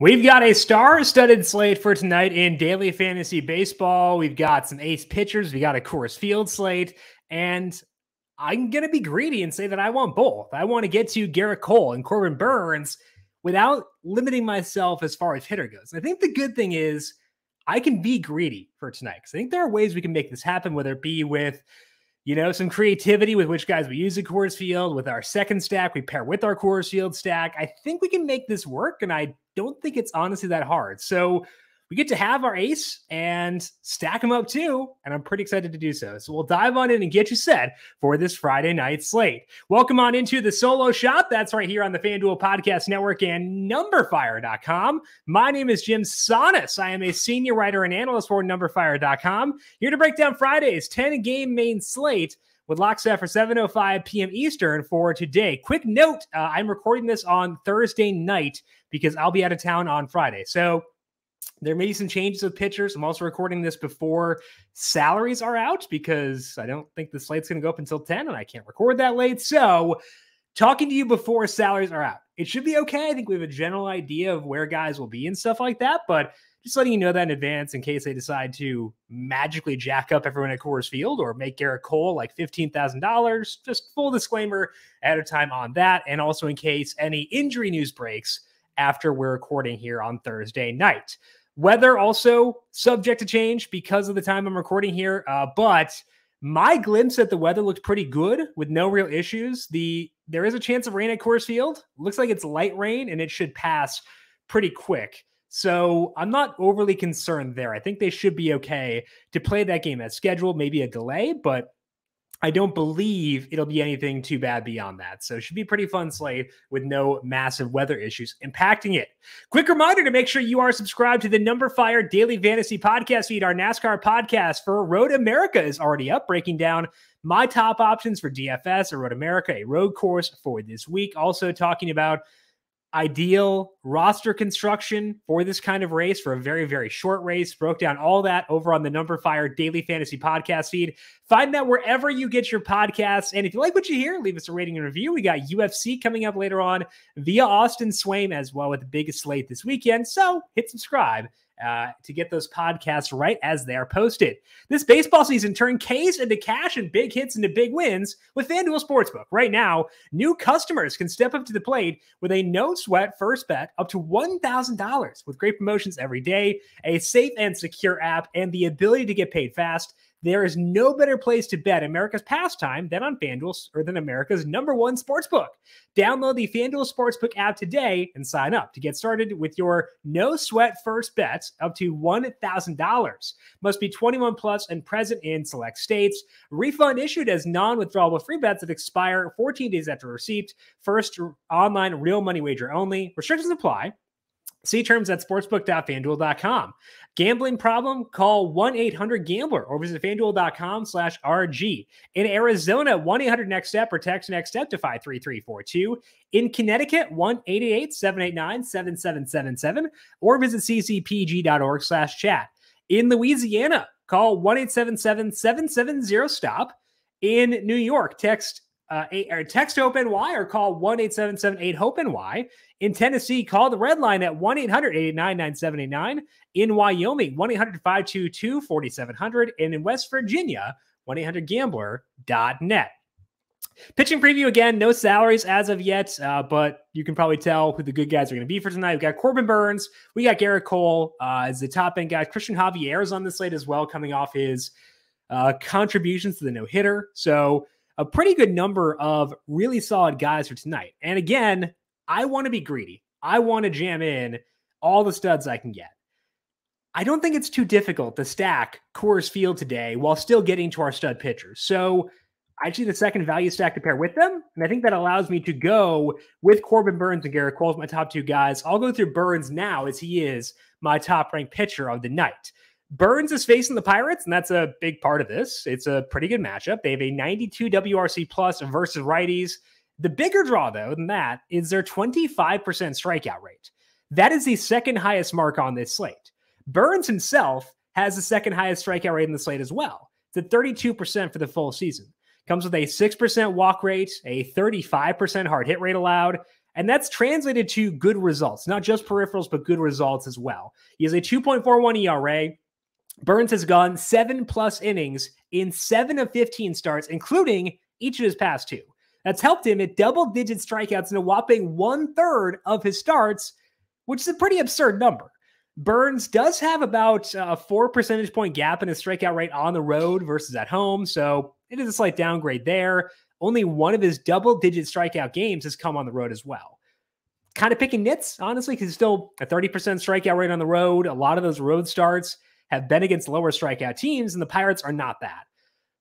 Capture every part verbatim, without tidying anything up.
We've got a star-studded slate for tonight in Daily Fantasy Baseball. We've got some ace pitchers. We got a Coors Field slate. And I'm going to be greedy and say that I want both. I want to get to Gerrit Cole and Corbin Burnes without limiting myself as far as hitter goes. And I think the good thing is I can be greedy for tonight, because I think there are ways we can make this happen, whether it be with, you know, some creativity with which guys we use at Coors Field, with our second stack, we pair with our Coors Field stack. I think we can make this work, and I don't think it's honestly that hard. So we get to have our ace and stack them up too, and I'm pretty excited to do so. So we'll dive on in and get you set for this Friday night slate. Welcome on into the Solo Shot. That's right here on the FanDuel Podcast Network and number fire dot com. My name is Jim Sannes. I am a senior writer and analyst for number fire dot com. Here to break down Friday's ten game main slate, with lock set for seven oh five p m Eastern for today. Quick note, uh, I'm recording this on Thursday night because I'll be out of town on Friday. So there may be some changes with pitchers. I'm also recording this before salaries are out because I don't think the slate's going to go up until ten, and I can't record that late. So talking to you before salaries are out, it should be okay. I think we have a general idea of where guys will be and stuff like that, but just letting you know that in advance in case they decide to magically jack up everyone at Coors Field or make Gerrit Cole like fifteen thousand dollars. Just full disclaimer ahead of time on that. And also in case any injury news breaks after we're recording here on Thursday night. Weather also subject to change because of the time I'm recording here. Uh, but my glimpse at the weather looked pretty good with no real issues. The There is a chance of rain at Coors Field. Looks like it's light rain and it should pass pretty quick. So I'm not overly concerned there. I think they should be okay to play that game as scheduled, maybe a delay, but I don't believe it'll be anything too bad beyond that. So it should be a pretty fun slate with no massive weather issues impacting it. Quick reminder to make sure you are subscribed to the NumberFire Daily Fantasy Podcast feed. Our NASCAR podcast for Road America is already up, breaking down my top options for D F S or Road America, a road course for this week. Also talking about ideal roster construction for this kind of race, for a very, very short race. Broke down all that over on the NumberFire Daily Fantasy Podcast feed. Find that wherever you get your podcasts. And if you like what you hear, leave us a rating and review. We got U F C coming up later on via Austin Swain as well, with the biggest slate this weekend. So hit subscribe uh, to get those podcasts right as they are posted. This baseball season, turned Ks into cash and big hits into big wins with FanDuel Sportsbook. Right now, new customers can step up to the plate with a no-sweat first bet up to one thousand dollars with great promotions every day, a safe and secure app, and the ability to get paid fast. There is no better place to bet America's pastime than on FanDuel, or than America's number one sportsbook. Download the FanDuel Sportsbook app today and sign up to get started with your no-sweat first bets up to one thousand dollars. Must be twenty-one plus and present in select states. Refund issued as non-withdrawable free bets that expire fourteen days after receipt. First online real money wager only. Restrictions apply. See terms at sportsbook dot fanduel dot com. Gambling problem? Call one eight hundred gambler or visit fanduel dot com slash R G. In Arizona, one eight hundred next step or text NEXTSTEP to five three three four two. In Connecticut, one eight eight eight seven eight nine seven seven seven seven or visit c c p g dot org slash chat. In Louisiana, call one eight seven seven seven seven zero stop. In New York, text Uh, or text HOPE-NY or call one eight seven seven eight HOPE-NY. In Tennessee, call the red line at one eight hundred eight eight nine nine seven eight nine. In Wyoming, one eight hundred five two two four seven zero zero. And in West Virginia, one eight hundred gambler dot net. Pitching preview again, no salaries as of yet, uh, but you can probably tell who the good guys are going to be for tonight. We've got Corbin Burnes. We got Gerrit Cole uh, as the top-end guy. Christian Javier is on the slate as well, coming off his uh, contributions to the no-hitter. So a pretty good number of really solid guys for tonight. And again, I want to be greedy. I want to jam in all the studs I can get. I don't think it's too difficult to stack Coors Field today while still getting to our stud pitchers. So I see the second value stack to pair with them. And I think that allows me to go with Corbin Burnes and Gerrit Cole as my top two guys. I'll go through Burnes now, as he is my top-ranked pitcher of the night. Burnes is facing the Pirates, and that's a big part of this. It's a pretty good matchup. They have a ninety-two W R C plus versus righties. The bigger draw, though, than that is their twenty-five percent strikeout rate. That is the second highest mark on this slate. Burnes himself has the second highest strikeout rate in the slate as well. It's at thirty-two percent for the full season. Comes with a six percent walk rate, a thirty-five percent hard hit rate allowed, And that's translated to good results, not just peripherals, but good results as well. He has a two point four one E R A. Burnes has gone seven plus innings in seven of fifteen starts, including each of his past two. That's helped him at double-digit strikeouts in a whopping one-third of his starts, which is a pretty absurd number. Burnes does have about a four percentage point gap in his strikeout rate on the road versus at home, so it is a slight downgrade there. Only one of his double-digit strikeout games has come on the road as well. Kind of picking nits, honestly, because he's still a thirty percent strikeout rate on the road. A lot of those road starts have been against lower strikeout teams, and the Pirates are not that.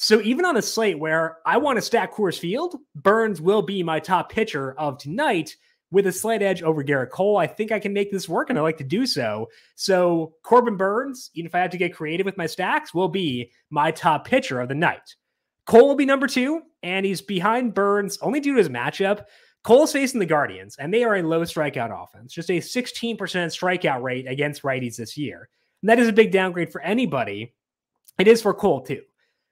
So even on a slate where I want to stack Coors Field, Burnes will be my top pitcher of tonight with a slight edge over Gerrit Cole. I think I can make this work, and I like to do so. So Corbin Burnes, even if I have to get creative with my stacks, will be my top pitcher of the night. Cole will be number two, and he's behind Burnes only due to his matchup. Cole's facing the Guardians, and they are a low strikeout offense, just a sixteen percent strikeout rate against righties this year. And that is a big downgrade for anybody. It is for Cole, too.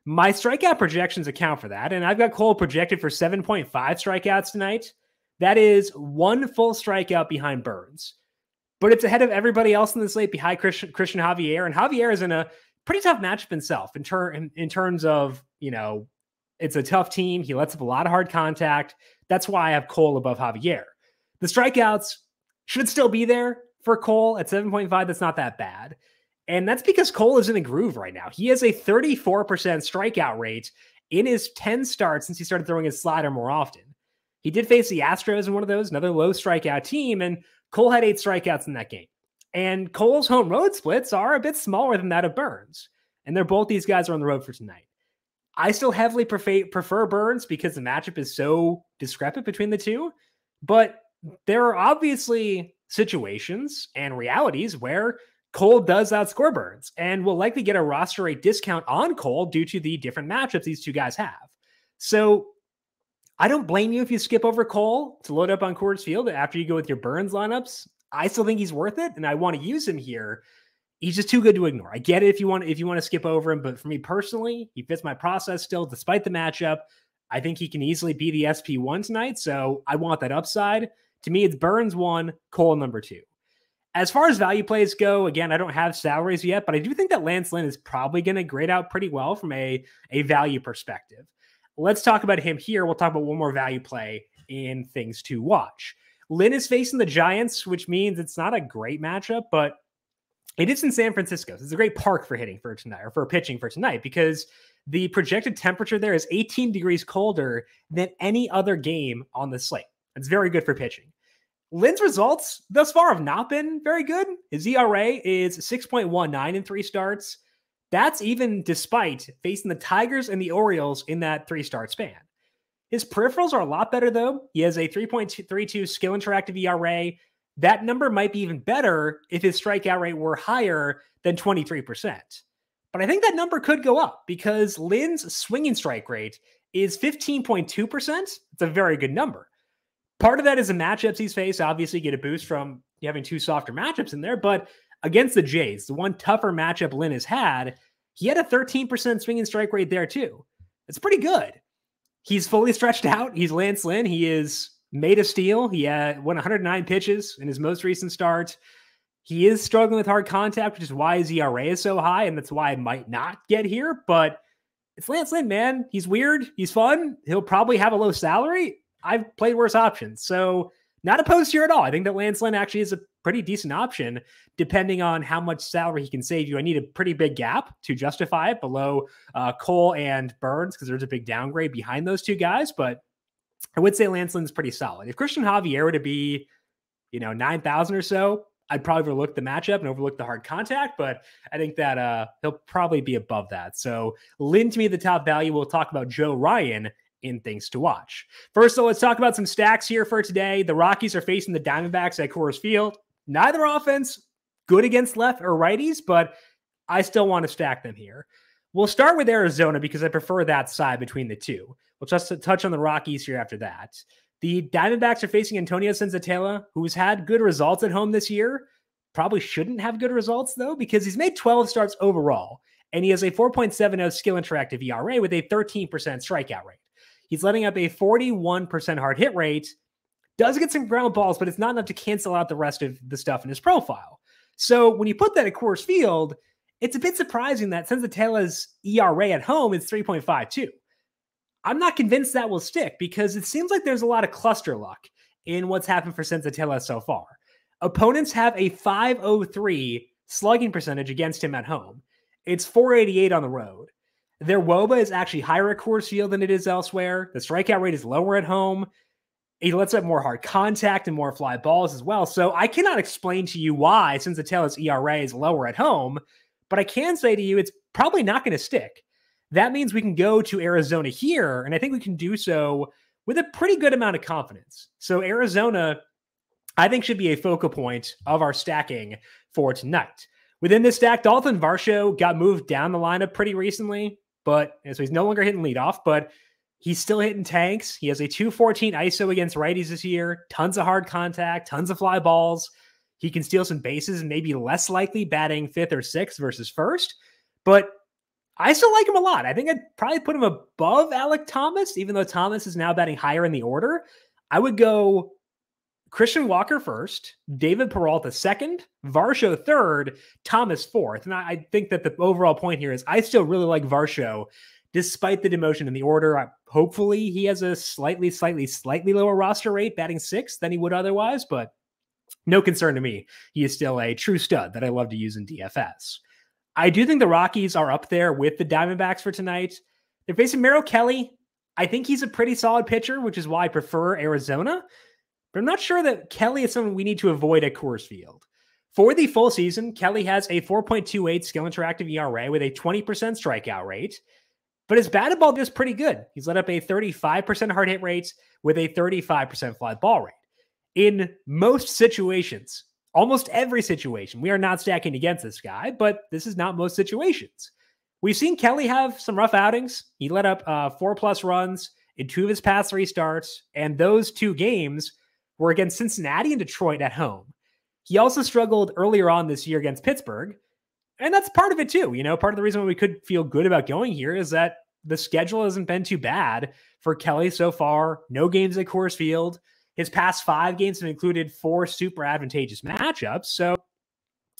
My strikeout projections account for that, and I've got Cole projected for seven point five strikeouts tonight. That is one full strikeout behind Burnes. But it's ahead of everybody else in the slate behind Christian, Christian Javier, and Javier is in a pretty tough matchup himself in, ter in, in terms of, you know, it's a tough team. He lets up a lot of hard contact. That's why I have Cole above Javier. The strikeouts should still be there for Cole at seven point five. That's not that bad. And that's because Cole is in a groove right now. He has a thirty-four percent strikeout rate in his ten starts since he started throwing his slider more often. He did face the Astros in one of those, another low strikeout team, and Cole had eight strikeouts in that game. And Cole's home road splits are a bit smaller than that of Burnes. And they're both these guys are on the road for tonight. I still heavily prefer Burnes because the matchup is so discrepant between the two. But there are obviously situations and realities where Cole does outscore Burnes and will likely get a roster rate discount on Cole due to the different matchups these two guys have. So I don't blame you if you skip over Cole to load up on Coors Field after you go with your Burnes lineups. I still think he's worth it, and I want to use him here. He's just too good to ignore. I get it if you want if you want to skip over him, but for me personally, he fits my process still despite the matchup. I think he can easily be the S P one tonight, so I want that upside. To me, it's Burnes one, Cole number two. As far as value plays go, again, I don't have salaries yet, but I do think that Lance Lynn is probably going to grade out pretty well from a, a value perspective. Let's talk about him here. We'll talk about one more value play in things to watch. Lynn is facing the Giants, which means it's not a great matchup, but it is in San Francisco. So it's a great park for hitting for tonight or for pitching for tonight because the projected temperature there is eighteen degrees colder than any other game on the slate. That's very good for pitching. Lynn's results thus far have not been very good. His E R A is six point one nine in three starts. That's even despite facing the Tigers and the Orioles in that three-start span. His peripherals are a lot better, though. He has a three point three two skill interactive E R A. That number might be even better if his strikeout rate were higher than twenty-three percent. But I think that number could go up because Lynn's swinging strike rate is fifteen point two percent. It's a very good number. Part of that is the matchups he's faced. Obviously, get a boost from having two softer matchups in there. But against the Jays, the one tougher matchup Lynn has had, he had a thirteen percent swinging strike rate there, too. It's pretty good. He's fully stretched out. He's Lance Lynn. He is made of steel. He had won one hundred nine pitches in his most recent start. He is struggling with hard contact, which is why his E R A is so high, and that's why I might not get here. But it's Lance Lynn, man. He's weird. He's fun. He'll probably have a low salary. I've played worse options. So not opposed here at all. I think that Lance Lynn actually is a pretty decent option depending on how much salary he can save you. I need a pretty big gap to justify it below uh, Cole and Burnes because there's a big downgrade behind those two guys. But I would say Lance Lynn's pretty solid. If Christian Javier were to be, you know, nine thousand or so, I'd probably overlook the matchup and overlook the hard contact, but I think that uh, he'll probably be above that. So Lynn to me, the top value. We'll talk about Joe Ryan in things to watch. First, though, let's talk about some stacks here for today. The Rockies are facing the Diamondbacks at Coors Field. Neither offense good against left or righties, but I still want to stack them here. We'll start with Arizona because I prefer that side between the two. We'll just touch on the Rockies here after that. The Diamondbacks are facing Antonio Senzatella, who's had good results at home this year. Probably shouldn't have good results, though, because he's made twelve starts overall, and he has a four point seven oh skill interactive E R A with a thirteen percent strikeout rate. He's letting up a forty-one percent hard hit rate. does get some ground balls, but it's not enough to cancel out the rest of the stuff in his profile. So when you put that at Coors Field, it's a bit surprising that Senzatella's E R A at home is three point five two. I'm not convinced that will stick because it seems like there's a lot of cluster luck in what's happened for Senzatella so far. Opponents have a five oh three slugging percentage against him at home. It's four eighty-eight on the road. Their WOBA is actually higher at Coors Field than it is elsewhere. The strikeout rate is lower at home. He lets up more hard contact and more fly balls as well. So I cannot explain to you why Senzatella's E R A is lower at home, but I can say to you it's probably not going to stick. That means we can go to Arizona here, and I think we can do so with a pretty good amount of confidence. So Arizona, I think, should be a focal point of our stacking for tonight. Within this stack, Dalton Varsho got moved down the lineup pretty recently, but so he's no longer hitting leadoff, but he's still hitting tanks. He has a two fourteen I S O against righties this year, tons of hard contact, tons of fly balls. He can steal some bases and maybe less likely batting fifth or sixth versus first, but I still like him a lot. I think I'd probably put him above Alek Thomas, even though Thomas is now batting higher in the order. I would go Christian Walker first, David Peralta second, Varsho third, Thomas fourth. And I, I think that the overall point here is I still really like Varsho despite the demotion in the order. I, hopefully he has a slightly, slightly, slightly lower roster rate batting sixth than he would otherwise, but no concern to me. He is still a true stud that I love to use in D F S. I do think the Rockies are up there with the Diamondbacks for tonight. They're facing Merrill Kelly. I think he's a pretty solid pitcher, which is why I prefer Arizona. But I'm not sure that Kelly is someone we need to avoid at Coors Field. For the full season, Kelly has a four point two eight skill interactive E R A with a twenty percent strikeout rate. But his batted ball is pretty good. He's let up a thirty-five percent hard hit rate with a thirty-five percent fly ball rate. In most situations, almost every situation, we are not stacking against this guy, but this is not most situations. We've seen Kelly have some rough outings. He let up uh, four-plus runs in two of his past three starts, and those two games were against Cincinnati and Detroit at home. He also struggled earlier on this year against Pittsburgh, and that's part of it too. You know, part of the reason why we could feel good about going here is that the schedule hasn't been too bad for Kelly so far. No games at Coors Field. His past five games have included four super advantageous matchups, so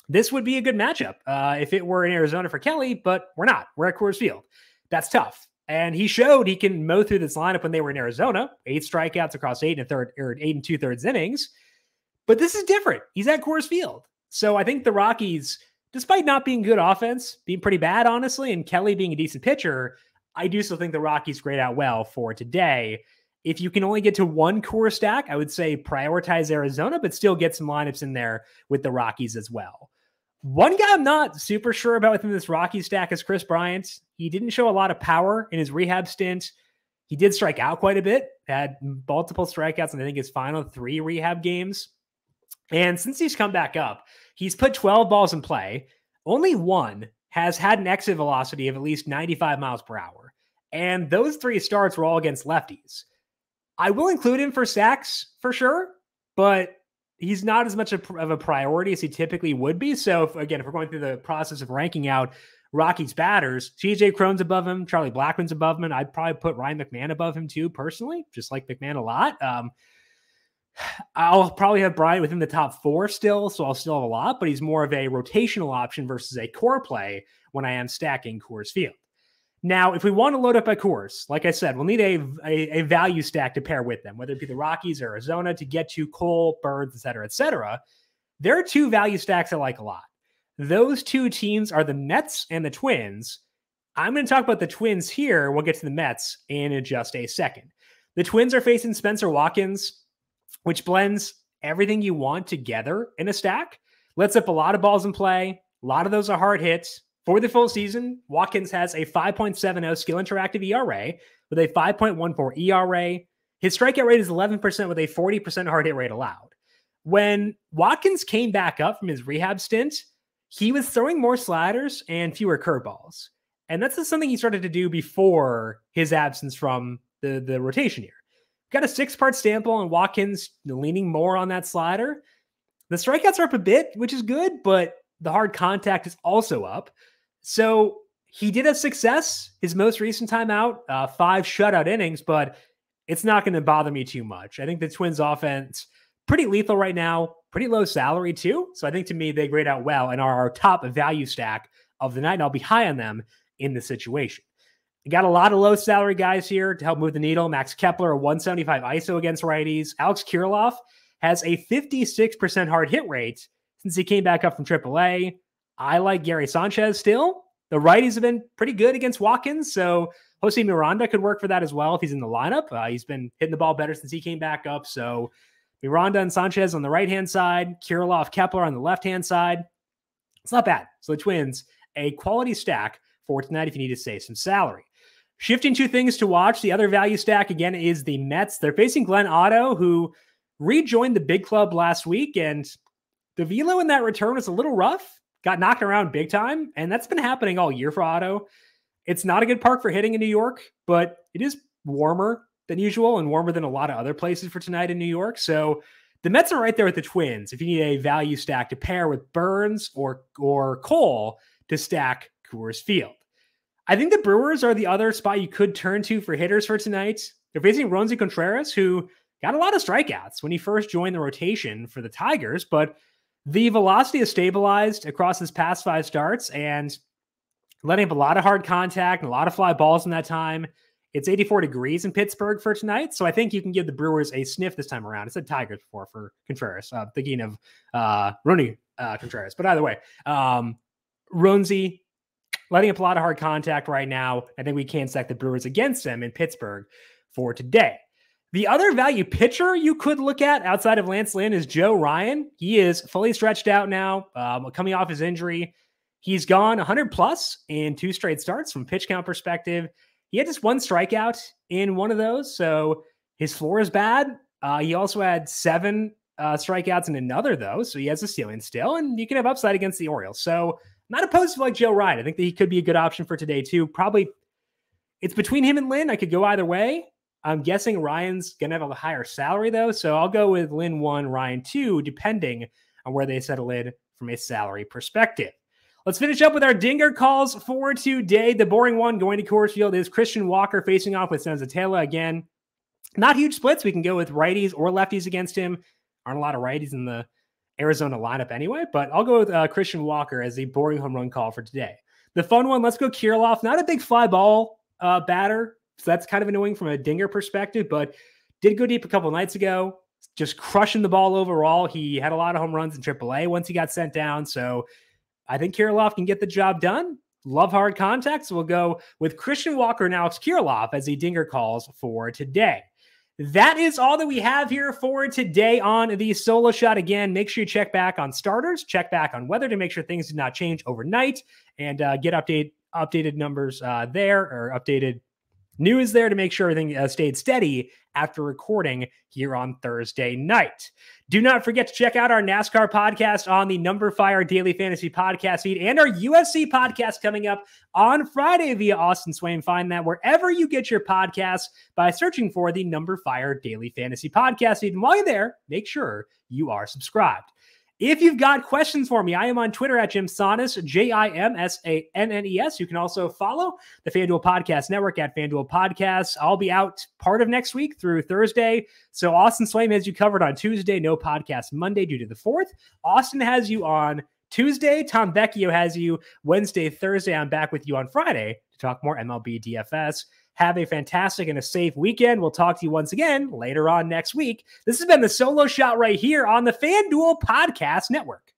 this would be a good matchup uh, if it were in Arizona for Kelly, but we're not. We're at Coors Field. That's tough, and he showed he can mow through this lineup when they were in Arizona. Eight strikeouts across eight and a third, or eight and two-thirds innings, but this is different. He's at Coors Field, so I think the Rockies, despite not being good offense, being pretty bad, honestly, and Kelly being a decent pitcher, I do still think the Rockies grade out well for today. If you can only get to one core stack, I would say prioritize Arizona, but still get some lineups in there with the Rockies as well. One guy I'm not super sure about within this Rockies stack is Kris Bryant. He didn't show a lot of power in his rehab stint. He did strike out quite a bit, had multiple strikeouts in I think his final three rehab games. And since he's come back up, he's put twelve balls in play. Only one has had an exit velocity of at least ninety-five miles per hour. And those three starts were all against lefties. I will include him for sacks for sure, but he's not as much of a priority as he typically would be. So, if, again, if we're going through the process of ranking out Rockies batters, T J Krohn's above him, Charlie Blackman's above him, and I'd probably put Ryan McMahon above him too, personally, just like McMahon a lot. Um, I'll probably have Bryant within the top four still, so I'll still have a lot, but he's more of a rotational option versus a core play when I am stacking Coors Field. Now, if we want to load up a Coors, like I said, we'll need a, a, a value stack to pair with them, whether it be the Rockies, Arizona, to get to Cole, Burnes, et cetera, et cetera. There are two value stacks I like a lot. Those two teams are the Mets and the Twins. I'm going to talk about the Twins here. We'll get to the Mets in just a second. The Twins are facing Spencer Watkins, which blends everything you want together in a stack. Lets up a lot of balls in play. A lot of those are hard hits. For the full season, Watkins has a five point seven oh skill interactive E R A with a five point one four E R A. His strikeout rate is eleven percent with a forty percent hard hit rate allowed. When Watkins came back up from his rehab stint, he was throwing more sliders and fewer curveballs. And that's just something he started to do before his absence from the, the rotation here. Got a six-part sample on Watkins leaning more on that slider. The strikeouts are up a bit, which is good, but the hard contact is also up. So he did have success his most recent time out, uh, five shutout innings, but it's not going to bother me too much. I think the Twins offense, pretty lethal right now, pretty low salary too. So I think to me, they grade out well and are our top value stack of the night. And I'll be high on them in this situation. You got a lot of low salary guys here to help move the needle. Max Kepler, a one seventy-five I S O against righties. Alex Kirilloff has a fifty-six percent hard hit rate since he came back up from triple A. I like Gary Sanchez still. The righties have been pretty good against Watkins, so Jose Miranda could work for that as well if he's in the lineup. Uh, he's been hitting the ball better since he came back up, so Miranda and Sanchez on the right-hand side, Kirilloff, Kepler on the left-hand side. It's not bad. So the Twins, a quality stack for tonight if you need to save some salary. Shifting two things to watch. The other value stack, again, is the Mets. They're facing Glenn Otto, who rejoined the big club last week, and the velo in that return was a little rough, got knocked around big time, and that's been happening all year for Otto. It's not a good park for hitting in New York, but it is warmer than usual and warmer than a lot of other places for tonight in New York. So the Mets are right there with the Twins if you need a value stack to pair with Burnes or, or Cole to stack Coors Field. I think the Brewers are the other spot you could turn to for hitters for tonight. They're facing Ronzi Contreras, who got a lot of strikeouts when he first joined the rotation for the Tigers, but the velocity has stabilized across his past five starts and letting up a lot of hard contact and a lot of fly balls in that time. It's eighty-four degrees in Pittsburgh for tonight, so I think you can give the Brewers a sniff this time around. I said Tigers before for Contreras. I'm uh, thinking of uh, Ronzi uh, Contreras, but either way, um, Ronzi letting up a lot of hard contact right now. I think we can stack the Brewers against them in Pittsburgh for today. The other value pitcher you could look at outside of Lance Lynn is Joe Ryan. He is fully stretched out now, um, coming off his injury. He's gone one hundred plus in two straight starts from pitch count perspective. He had just one strikeout in one of those, so his floor is bad. Uh, he also had seven uh, strikeouts in another, though, so he has a ceiling still, and you can have upside against the Orioles. So not opposed to like Joe Ryan. I think that he could be a good option for today too. Probably it's between him and Lynn. I could go either way. I'm guessing Ryan's going to have a higher salary though. So I'll go with Lynn one, Ryan two, depending on where they settle in from a salary perspective. Let's finish up with our dinger calls for today. The boring one going to Coors Field is Christian Walker facing off with Senzatella again. Not huge splits. We can go with righties or lefties against him. Aren't a lot of righties in the Arizona lineup anyway, but I'll go with uh, Christian Walker as the boring home run call for today. The fun one, let's go Kirilloff. Not a big fly ball uh, batter, so that's kind of annoying from a dinger perspective, but did go deep a couple nights ago, just crushing the ball overall. He had a lot of home runs in triple A once he got sent down, so I think Kirilloff can get the job done. Love hard contacts. We'll go with Christian Walker and Alex Kirilloff as the dinger calls for today. That is all that we have here for today on the Solo Shot. Again, make sure you check back on starters, check back on weather to make sure things did not change overnight, and uh, get update updated numbers uh, there, or updated news there to make sure everything uh, stayed steady after recording here on Thursday night. Do not forget to check out our NASCAR podcast on the NumberFire Daily Fantasy Podcast feed and our U F C podcast coming up on Friday via Austin Swain. Find that wherever you get your podcasts by searching for the NumberFire Daily Fantasy Podcast feed. And while you're there, make sure you are subscribed. If you've got questions for me, I am on Twitter at Jim Sannes, J I M S A N N E S. You can also follow the FanDuel Podcast Network at FanDuel Podcasts. I'll be out part of next week through Thursday. So Austin Swain has you covered on Tuesday. No podcast Monday due to the fourth. Austin has you on Tuesday. Tom Becchio has you Wednesday, Thursday. I'm back with you on Friday to talk more M L B D F S. Have a fantastic and a safe weekend. We'll talk to you once again later on next week. This has been the Solo Shot right here on the FanDuel Podcast Network.